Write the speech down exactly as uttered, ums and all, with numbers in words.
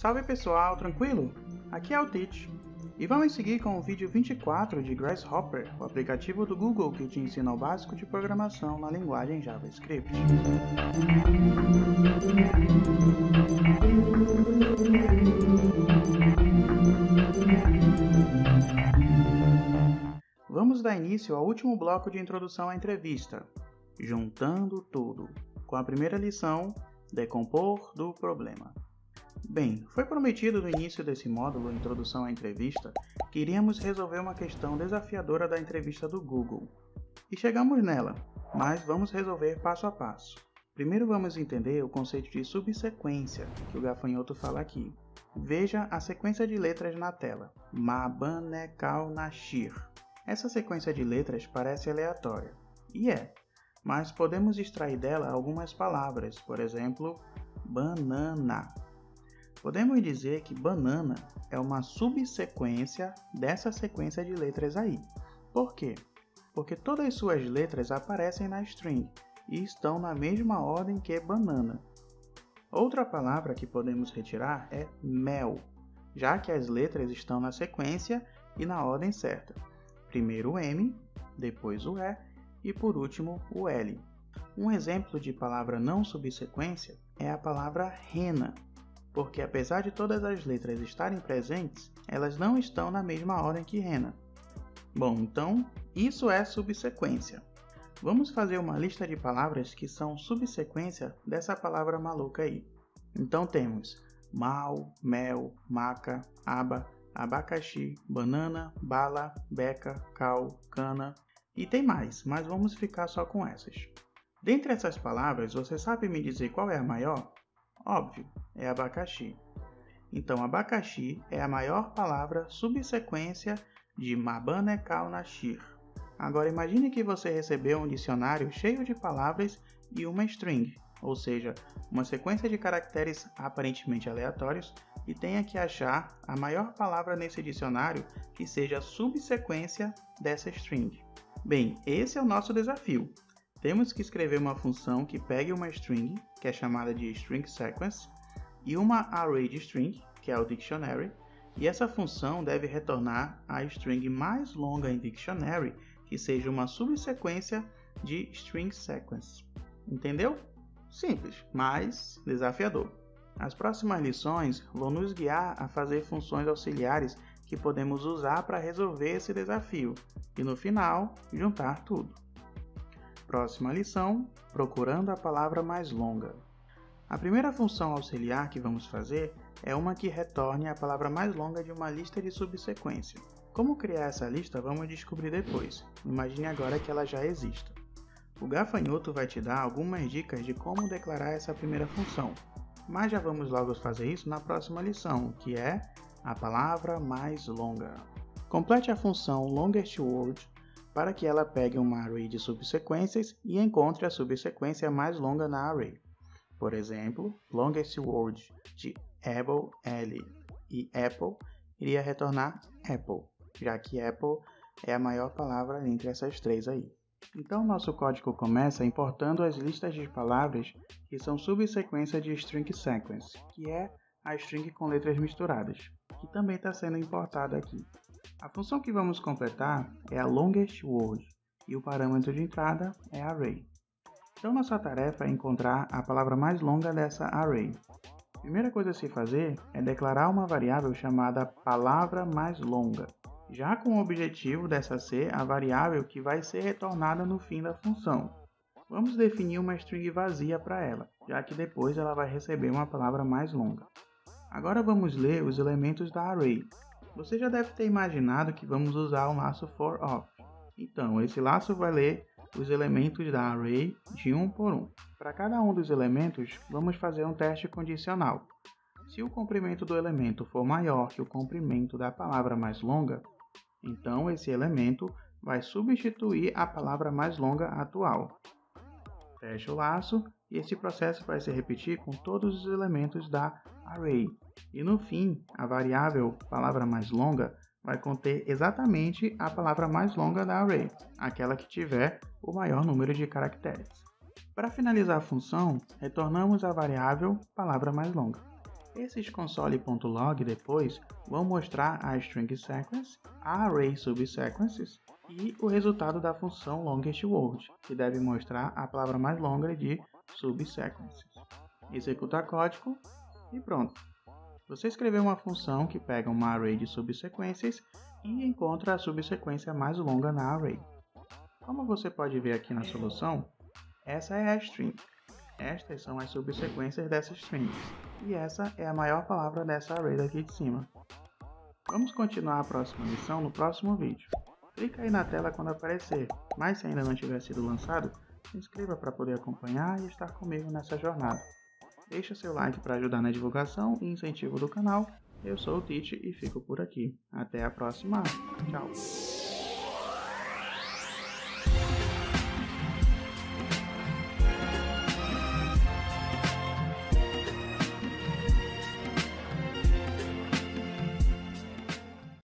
Salve pessoal, tranquilo? Aqui é o Teach e vamos seguir com o vídeo vinte e quatro de Grasshopper, o aplicativo do Google que te ensina o básico de programação na linguagem JavaScript. Vamos dar início ao último bloco de introdução à entrevista, juntando tudo, com a primeira lição, decompor do problema. Bem, foi prometido no início desse módulo, introdução à entrevista, que iríamos resolver uma questão desafiadora da entrevista do Google. E chegamos nela, mas vamos resolver passo a passo. Primeiro vamos entender o conceito de subsequência, que o gafanhoto fala aqui. Veja a sequência de letras na tela. Mabanekaunashir. Essa sequência de letras parece aleatória, e é, mas podemos extrair dela algumas palavras, por exemplo, banana. Podemos dizer que banana é uma subsequência dessa sequência de letras aí. Por quê? Porque todas as suas letras aparecem na string e estão na mesma ordem que banana. Outra palavra que podemos retirar é mel, já que as letras estão na sequência e na ordem certa. Primeiro o M, depois o E e por último o L. Um exemplo de palavra não subsequência é a palavra rena, porque apesar de todas as letras estarem presentes, elas não estão na mesma ordem que rena. Bom, então, isso é subsequência. Vamos fazer uma lista de palavras que são subsequência dessa palavra maluca aí. Então temos mal, mel, maca, aba, abacaxi, banana, bala, beca, cal, cana e tem mais, mas vamos ficar só com essas. Dentre essas palavras, você sabe me dizer qual é a maior? Óbvio, é abacaxi. Então, abacaxi é a maior palavra subsequência de Mabanekaunashir. Agora, imagine que você recebeu um dicionário cheio de palavras e uma string, ou seja, uma sequência de caracteres aparentemente aleatórios, e tenha que achar a maior palavra nesse dicionário que seja subsequência dessa string. Bem, esse é o nosso desafio. Temos que escrever uma função que pegue uma string, que é chamada de string sequence, e uma array de string, que é o dictionary, e essa função deve retornar a string mais longa em dictionary, que seja uma subsequência de string sequence. Entendeu? Simples, mas desafiador. As próximas lições vão nos guiar a fazer funções auxiliares que podemos usar para resolver esse desafio, e no final, juntar tudo. Próxima lição, procurando a palavra mais longa. A primeira função auxiliar que vamos fazer é uma que retorne a palavra mais longa de uma lista de subsequência. Como criar essa lista vamos descobrir depois. Imagine agora que ela já exista. O gafanhoto vai te dar algumas dicas de como declarar essa primeira função, mas já vamos logo fazer isso na próxima lição, que é a palavra mais longa. Complete a função longest word para que ela pegue uma array de subsequências e encontre a subsequência mais longa na array. Por exemplo, longest word de apple L e apple iria retornar apple, já que apple é a maior palavra entre essas três aí. Então nosso código começa importando as listas de palavras que são subsequência de string sequence, que é a string com letras misturadas, que também está sendo importada aqui. A função que vamos completar é a longest word e o parâmetro de entrada é array. Então nossa tarefa é encontrar a palavra mais longa dessa array. A primeira coisa a se fazer é declarar uma variável chamada palavra mais longa, já com o objetivo dessa ser a variável que vai ser retornada no fim da função. Vamos definir uma string vazia para ela, já que depois ela vai receber uma palavra mais longa. Agora vamos ler os elementos da array. Você já deve ter imaginado que vamos usar um laço for of. Então, esse laço vai ler os elementos da array de um por um. Para cada um dos elementos, vamos fazer um teste condicional. Se o comprimento do elemento for maior que o comprimento da palavra mais longa, então esse elemento vai substituir a palavra mais longa atual. Fecha o laço e esse processo vai se repetir com todos os elementos da array. E no fim, a variável palavra mais longa vai conter exatamente a palavra mais longa da array, aquela que tiver o maior número de caracteres. Para finalizar a função, retornamos a variável palavra mais longa. Esses console.log depois vão mostrar a string sequence, a array subsequences e o resultado da função longest word, que deve mostrar a palavra mais longa de subsequences. Executar código e pronto. Você escreveu uma função que pega uma array de subsequências e encontra a subsequência mais longa na array. Como você pode ver aqui na solução, essa é a string. Estas são as subsequências dessas strings. E essa é a maior palavra dessa array daqui de cima. Vamos continuar a próxima lição no próximo vídeo. Clica aí na tela quando aparecer, mas se ainda não tiver sido lançado, se inscreva para poder acompanhar e estar comigo nessa jornada. Deixa seu like para ajudar na divulgação e incentivo do canal. Eu sou o Teach e fico por aqui. Até a próxima. Tchau.